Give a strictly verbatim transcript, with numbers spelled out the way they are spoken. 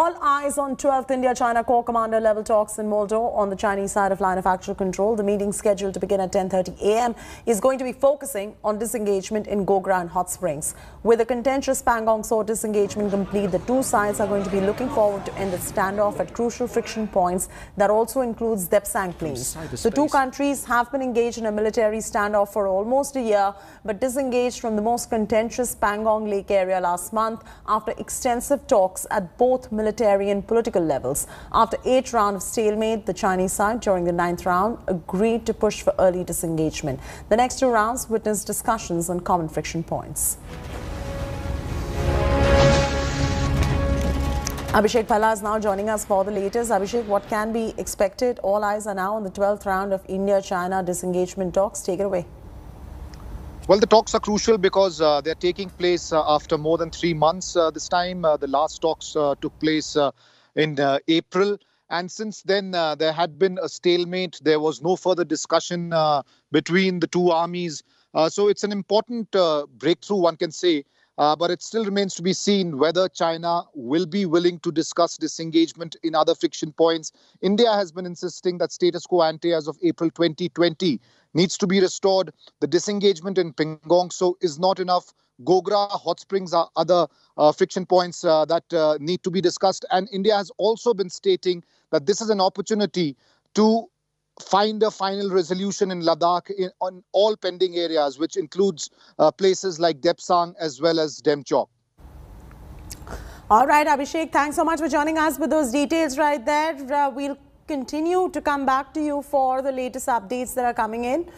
All eyes on twelfth India-China Corps Commander level talks in Moldo on the Chinese side of Line of Actual Control. The meeting, scheduled to begin at ten thirty a m is going to be focusing on disengagement in Gogra and Hot Springs. With the contentious Pangong Tso disengagement complete, the two sides are going to be looking forward to end the standoff at crucial friction points. That also includes Depsang Plains. The two countries have been engaged in a military standoff for almost a year, but disengaged from the most contentious Pangong Lake area last month after extensive talks at both military and political levels. After eight rounds of stalemate, the Chinese side during the ninth round agreed to push for early disengagement. The next two rounds witnessed discussions on common friction points. Abhishek Pala is now joining us for the latest. Abhishek, what can be expected? All eyes are now on the twelfth round of India-China disengagement talks. Take it away. Well, the talks are crucial because uh, they're taking place uh, after more than three months uh, this time. Uh, the last talks uh, took place uh, in uh, April. And since then, uh, there had been a stalemate. There was no further discussion uh, between the two armies. Uh, so it's an important uh, breakthrough, one can say. Uh, but it still remains to be seen whether China will be willing to discuss disengagement in other friction points. India has been insisting that status quo ante as of April twenty twenty needs to be restored. The disengagement in Pangong Tso is not enough. Gogra, Hot Springs are other uh, friction points uh, that uh, need to be discussed. And India has also been stating that this is an opportunity to find a final resolution in Ladakh in, on all pending areas, which includes uh, places like Depsang as well as Demchok. All right, Abhishek, thanks so much for joining us with those details right there. Uh, we'll continue to come back to you for the latest updates that are coming in.